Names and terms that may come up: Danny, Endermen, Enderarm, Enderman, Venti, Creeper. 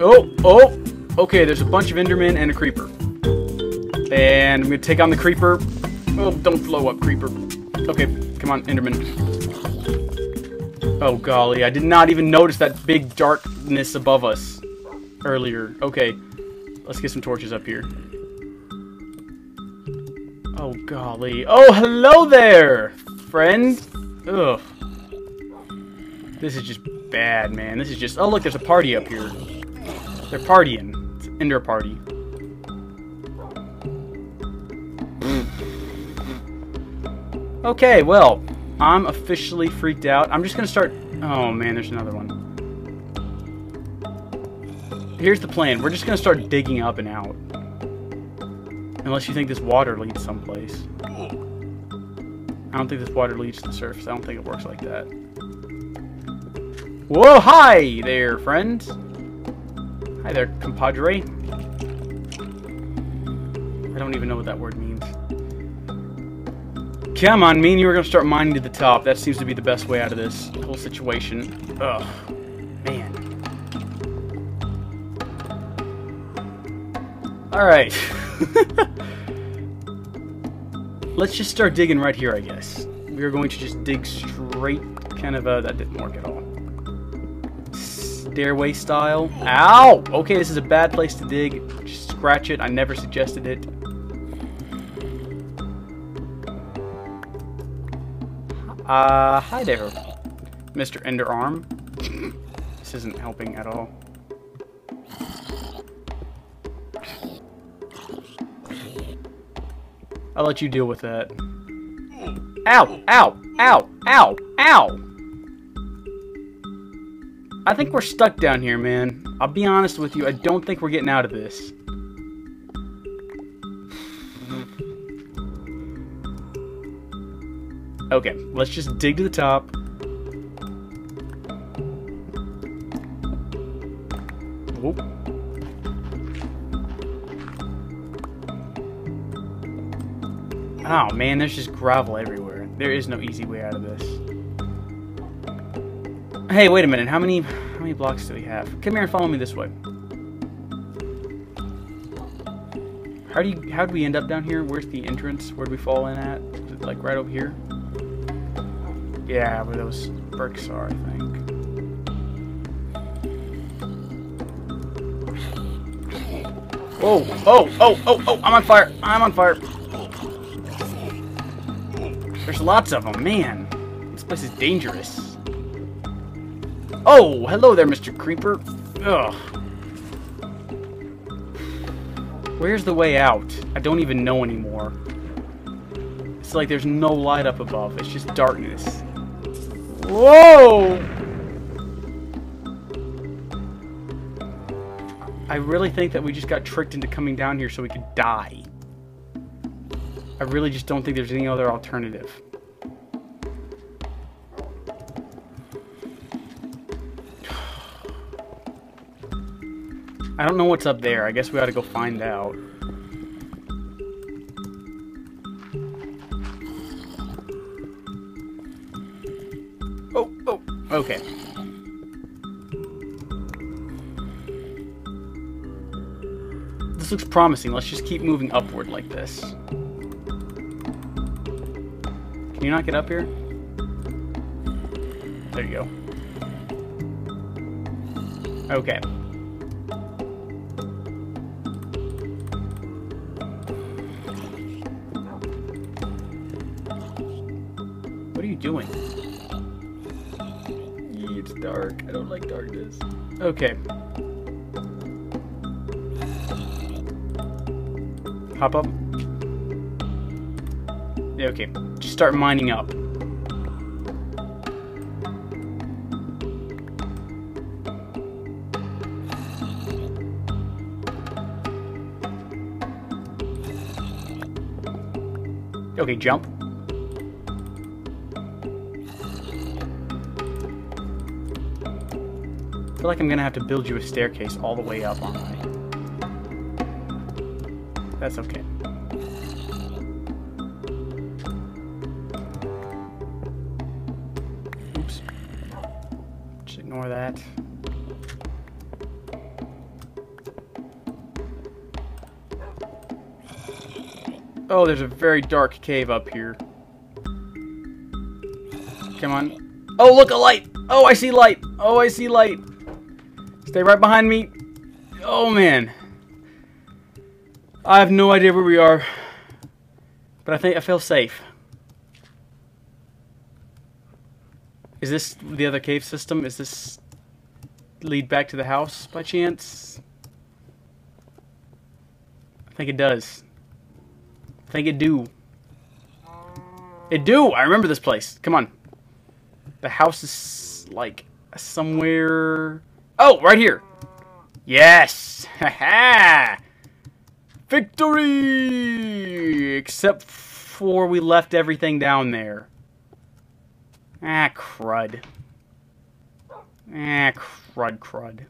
Oh, oh. Okay, there's a bunch of Endermen and a Creeper. And I'm gonna take on the Creeper. Oh, don't blow up, Creeper. Okay, come on, Enderman. Oh, golly, I did not even notice that big darkness above us earlier. Okay, let's get some torches up here. Oh, golly. Oh, hello there, friend. Ugh. This is just bad, man. This is just... Oh, look, there's a party up here. They're partying. It's an Ender party. Okay, well, I'm officially freaked out. I'm just gonna start... Oh, man, there's another one. Here's the plan. We're just gonna start digging up and out. Unless you think this water leads someplace. I don't think this water leads to the surface. I don't think it works like that. Whoa, hi there, friend. Hi there, compadre. I don't even know what that word means. Come on, me and you are going to start mining to the top. That seems to be the best way out of this whole situation. Ugh, man. Alright. Let's just start digging right here, I guess. We're going to just dig straight, kind of, that didn't work at all. Stairway style. Ow! Okay, this is a bad place to dig. Just scratch it. I never suggested it. Hi there, Mr. Enderarm. This isn't helping at all. I'll let you deal with that. Ow! Ow! Ow! Ow! Ow! I think we're stuck down here, man. I'll be honest with you, I don't think we're getting out of this. Okay, let's just dig to the top. Whoop. Oh man, there's just gravel everywhere. There is no easy way out of this. Hey, wait a minute. How many blocks do we have? Come here and follow me this way. How'd we end up down here? Where's the entrance? Where'd we fall in at? Is it like right over here? Yeah, where those bricks are, I think. Whoa! Oh! Oh! Oh! Oh! I'm on fire! I'm on fire! There's lots of them, man. This place is dangerous. Oh, hello there, Mr. Creeper. Ugh. Where's the way out? I don't even know anymore. It's like there's no light up above. It's just darkness. Whoa! I really think that we just got tricked into coming down here so we could die. I really just don't think there's any other alternative. I don't know what's up there. I guess we ought to go find out. Oh, oh, okay. This looks promising. Let's just keep moving upward like this. Can you not get up here? There you go. Okay. What are you doing? It's dark. I don't like darkness. Okay. Hop up. Yeah, okay. Just start mining up. Okay, jump. I feel like I'm gonna have to build you a staircase all the way up on my... That's okay. Oops. Just ignore that. Oh, there's a very dark cave up here. Come on. Oh, look, a light! Oh, I see light! Oh, I see light! Stay right behind me. Oh, man. I have no idea where we are. But I think I feel safe. Is this the other cave system? Is this lead back to the house by chance? I think it does. I think it do. It do! I remember this place. Come on. The house is like somewhere... Oh, right here. Yes! Ha-ha! Victory! Except for we left everything down there. Ah, crud. Ah, crud.